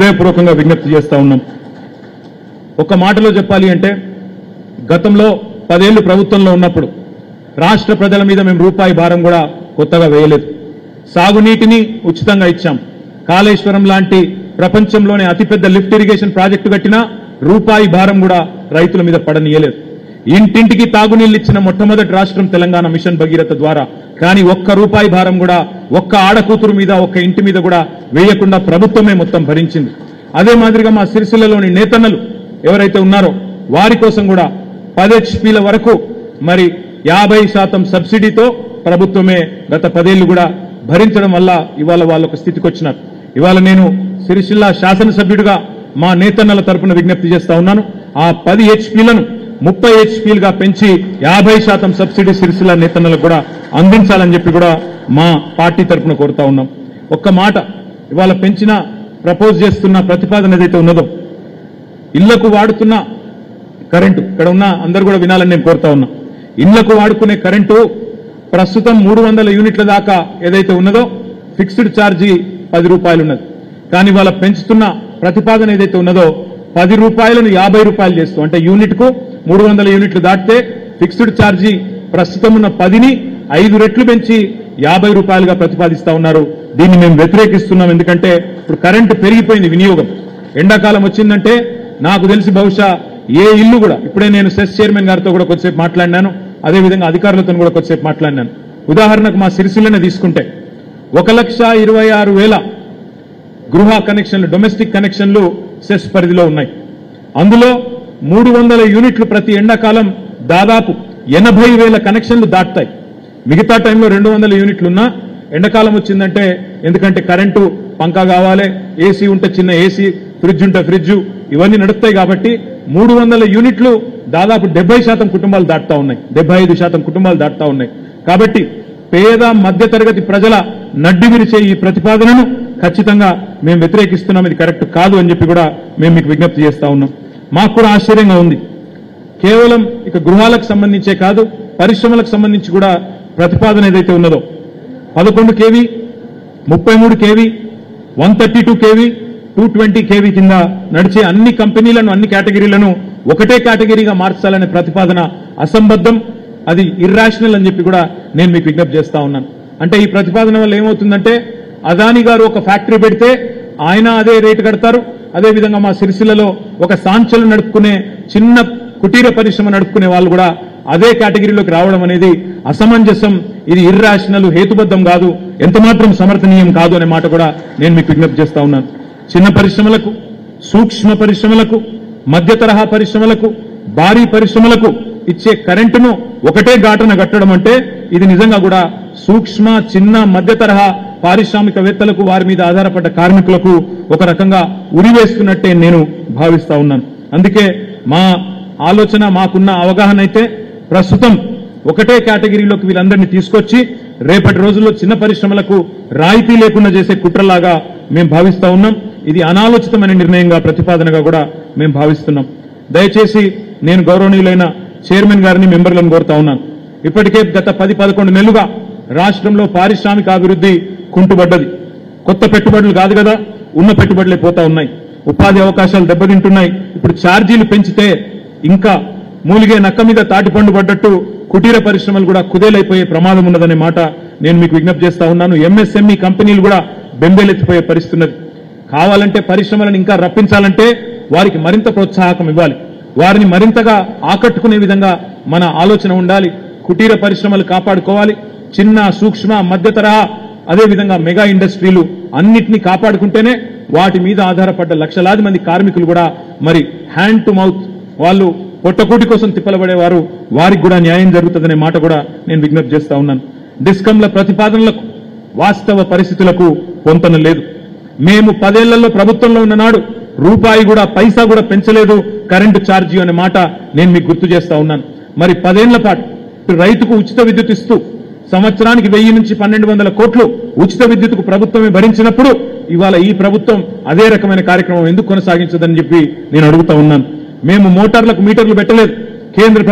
హృదయపూర్వకంగా విజ్ఞప్తి చేస్తా ఉన్నాం। ఒక మాటలో చెప్పాలి అంటే గతంలో 10 ఏళ్లు ప్రభుత్వంలో ఉన్నప్పుడు రాష్ట్ర ప్రజల మీద మేము రూపాయి భారం కూడా కొత్తగా వేయలేదు। సాగునీటిని ఉచితంగా ఇచ్చాం। కాళేశ్వరం లాంటి ప్రపంచంలోనే అతిపెద్ద లిఫ్ట్ ఇరిగేషన్ ప్రాజెక్టు కట్టినా రూపాయి భారం కూడా రైతుల మీద పడనీయలేదు। ఇంటింటికి తాగునీళ్లు ఇచ్చిన మొట్టమొదటి రాష్ట్రం తెలంగాణ మిషన్ భగీరథ ద్వారా। కానీ ఒక్క రూపాయి భారం కూడా ఒక్క ఆడకూతురు మీద ఒక్క ఇంటి మీద కూడా వేయకుండా ప్రభుత్వమే మొత్తం భరించింది। అదే మాదిరిగా మా సిరిసిల్లలోని నేతన్నలు ఎవరైతే ఉన్నారో వారి కోసం కూడా 10 HP వరకు మరి 50% సబ్సిడీతో ప్రభుత్వమే గత 10 ఏళ్లు కూడా భరించడం వల్ల ఇవాళ వాళ్ళొక స్థితికి వచ్చినారు। ఇవాళ నేను సిరిసిల్ల శాసనసభ్యుడిగా మా నేతన్నల తరపున విజ్ఞప్తి చేస్తా ఉన్నాను। ఆ 10 HP 30 HP 50% సబ్సిడీ సిరిసిల్ల నేతన్నలకు కూడా అందించాలని చెప్పి కూడా మా పార్టీ తరపున కోరుతా ఉన్నాం। ఒక్క మాట ఇవాళ ప్రపోజ్ చేస్తున్న ప్రతిపాదన ఏదైతే ఉన్నదో ఇళ్లకు వాడుతున్న కరెంటు ఇక్కడ ఉన్న అందరూ కూడా వినాలని నేను కోరుతా ఉన్నా। ఇళ్లకు వాడుకునే కరెంటు ప్రస్తుతం 300 యూనిట్ల దాకా ఏదైతే ఉన్నదో ఫిక్స్డ్ ఛార్జీ 10 రూపాయలు ఉన్నది। కానీ ఇవాళ పెంచుతున్న ప్రతిపాదన ఏదైతే ఉన్నదో 10 రూపాయలను 50 రూపాయలు చేస్తాం। అంటే యూనిట్కు 300 యూనిట్లు దాటితే ఫిక్స్డ్ ఛార్జీ ప్రస్తుతం ఉన్న 10ని 5 రెట్లు పెంచి 50 రూపాయలుగా ప్రతిపాదిస్తా ఉన్నారు। దీన్ని మేము వ్యతిరేకిస్తున్నాం। ఎందుకంటే ఇప్పుడు కరెంటు పెరిగిపోయింది, వినియోగం ఎండాకాలం వచ్చిందంటే నాకు తెలిసి బహుశా ఏ ఇల్లు కూడా, ఇప్పుడే నేను సెస్ చైర్మన్ గారితో కూడా కొద్దిసేపు మాట్లాడినాను, అదేవిధంగా అధికారులతో కూడా కొద్దిసేపు మాట్లాడినాను। ఉదాహరణకు మా సిరిసిల్లనే తీసుకుంటే 1,26,000 గృహ కనెక్షన్లు, డొమెస్టిక్ కనెక్షన్లు సెస్ పరిధిలో ఉన్నాయి। అందులో 300 యూనిట్లు ప్రతి ఎండాకాలం దాదాపు 80,000 కనెక్షన్లు దాటుతాయి। మిగతా టైంలో 200 యూనిట్లు ఉన్నా ఎండాకాలం వచ్చిందంటే, ఎందుకంటే కరెంటు పంకా కావాలి, ఏసీ ఉంటే చిన్న ఏసీ, ఫ్రిడ్జ్ ఉంటే ఫ్రిడ్జ్, ఇవన్నీ నడుస్తాయి కాబట్టి 300 యూనిట్లు దాదాపు 70% కుటుంబాలు దాటుతా ఉన్నాయి, 75% కుటుంబాలు దాటుతా ఉన్నాయి। కాబట్టి పేద మధ్యతరగతి ప్రజల నడ్డి విరిచే ఈ ప్రతిపాదనను ఖచ్చితంగా మేము వ్యతిరేకిస్తున్నాం, ఇది కరెక్ట్ కాదు అని చెప్పి కూడా మేము మీకు విజ్ఞప్తి చేస్తా ఉన్నాం। మాకు కూడా ఆశ్చర్యంగా ఉంది, కేవలం ఇక గృహాలకు సంబంధించే కాదు పరిశ్రమలకు సంబంధించి కూడా ప్రతిపాదన ఏదైతే ఉన్నదో 11 KV, 33 KV, 132 KV, 220 KV కింద నడిచే అన్ని కంపెనీలను, అన్ని కేటగిరీలను ఒకటే కేటగిరీగా మార్చాలనే ప్రతిపాదన అసంబద్ధం, అది ఇర్రాషనల్ అని చెప్పి కూడా నేను మీకు విజ్ఞప్తి చేస్తా ఉన్నాను। అంటే ఈ ప్రతిపాదన వల్ల ఏమవుతుందంటే అదానీ గారు ఒక ఫ్యాక్టరీ పెడితే ఆయన అదే రేటు కడతారు, అదేవిధంగా మా సిరిసిల్లలో ఒక సాంచలు నడుపుకునే చిన్న కుటీర పరిశ్రమ నడుపుకునే వాళ్ళు కూడా అదే కేటగిరీలోకి రావడం అనేది అసమంజసం, ఇది ఇర్రాషనల్, హేతుబద్ధం కాదు, ఎంతమాత్రం సమర్థనీయం కాదు అనే మాట కూడా నేను మీకు విజ్ఞప్తి చేస్తా ఉన్నాను। చిన్న పరిశ్రమలకు, సూక్ష్మ పరిశ్రమలకు, మధ్య తరహా పరిశ్రమలకు, భారీ పరిశ్రమలకు ఇచ్చే కరెంటును ఒకటే ఘాటన కట్టడం అంటే ఇది నిజంగా కూడా సూక్ష్మ, చిన్న, మధ్య తరహా పారిశ్రామికవేత్తలకు, వారి మీద ఆధారపడ్డ కార్మికులకు ఒక రకంగా ఉరివేస్తున్నట్టే నేను భావిస్తా ఉన్నాను। అందుకే మా ఆలోచన, మాకున్న అవగాహన అయితే ప్రస్తుతం ఒకటే కేటగిరీలోకి వీళ్ళందరినీ తీసుకొచ్చి రేపటి రోజుల్లో చిన్న పరిశ్రమలకు రాయితీ లేకుండా చేసే కుట్రలాగా మేము భావిస్తా ఉన్నాం। ఇది అనాలోచితమైన నిర్ణయంగా, ప్రతిపాదనగా కూడా మేము భావిస్తున్నాం। దయచేసి నేను గౌరవనీయులైన చైర్మన్ గారిని, మెంబర్లను కోరుతా ఉన్నాను। ఇప్పటికే గత 10-11 నెలలుగా రాష్ట్రంలో పారిశ్రామిక అభివృద్ధి కుంటుబడ్డది, కొత్త పెట్టుబడులు కాదు కదా, ఉన్న పెట్టుబడులే పోతా ఉన్నాయి, ఉపాధి అవకాశాలు దెబ్బతింటున్నాయి। ఇప్పుడు ఛార్జీలు పెంచితే ఇంకా మూలిగే నక్క మీద తాటిపండు పడ్డట్టు కుటీర పరిశ్రమలు కూడా కుదేలైపోయే ప్రమాదం ఉన్నదనే మాట నేను మీకు విజ్ఞప్తి చేస్తా ఉన్నాను। ఎంఎస్ఎంఈ కంపెనీలు కూడా బెంబేలెత్తిపోయే పరిస్థితి ఉన్నది। కావాలంటే పరిశ్రమలను ఇంకా రప్పించాలంటే వారికి మరింత ప్రోత్సాహకం ఇవ్వాలి, వారిని మరింతగా ఆకట్టుకునే విధంగా మన ఆలోచన ఉండాలి। కుటీర పరిశ్రమలు కాపాడుకోవాలి, చిన్న, సూక్ష్మ, మధ్య తరహా, అదేవిధంగా మెగా ఇండస్ట్రీలు అన్నిటినీ కాపాడుకుంటేనే వాటి మీద ఆధారపడ్డ లక్షలాది మంది కార్మికులు కూడా మరి హ్యాండ్ టు మౌత్, వాళ్ళు పొట్టకూటి కోసం తిప్పలబడేవారు, వారికి కూడా న్యాయం జరుగుతుందనే మాట కూడా నేను విజ్ఞప్తి చేస్తా ఉన్నాను। డిస్కంల ప్రతిపాదనలకు వాస్తవ పరిస్థితులకు పొంతన లేదు। మేము 10 ఏళ్లలో ప్రభుత్వంలో ఉన్ననాడు రూపాయి కూడా, పైసా కూడా పెంచలేదు కరెంటు ఛార్జీ అనే మాట నేను మీకు గుర్తు చేస్తా ఉన్నాను। మరి 10 ఏళ్ల పాటు రైతుకు ఉచిత విద్యుత్ ఇస్తూ సంవత్సరానికి 1000 నుంచి 1200 కోట్లు ఉచిత విద్యుత్కు ప్రభుత్వమే భరించినప్పుడు ఇవాళ ఈ ప్రభుత్వం అదే రకమైన కార్యక్రమం ఎందుకు కొనసాగించదని చెప్పి నేను అడుగుతా ఉన్నాను। మేము మోటార్లకు మీటర్లు పెట్టలేదు, కేంద్ర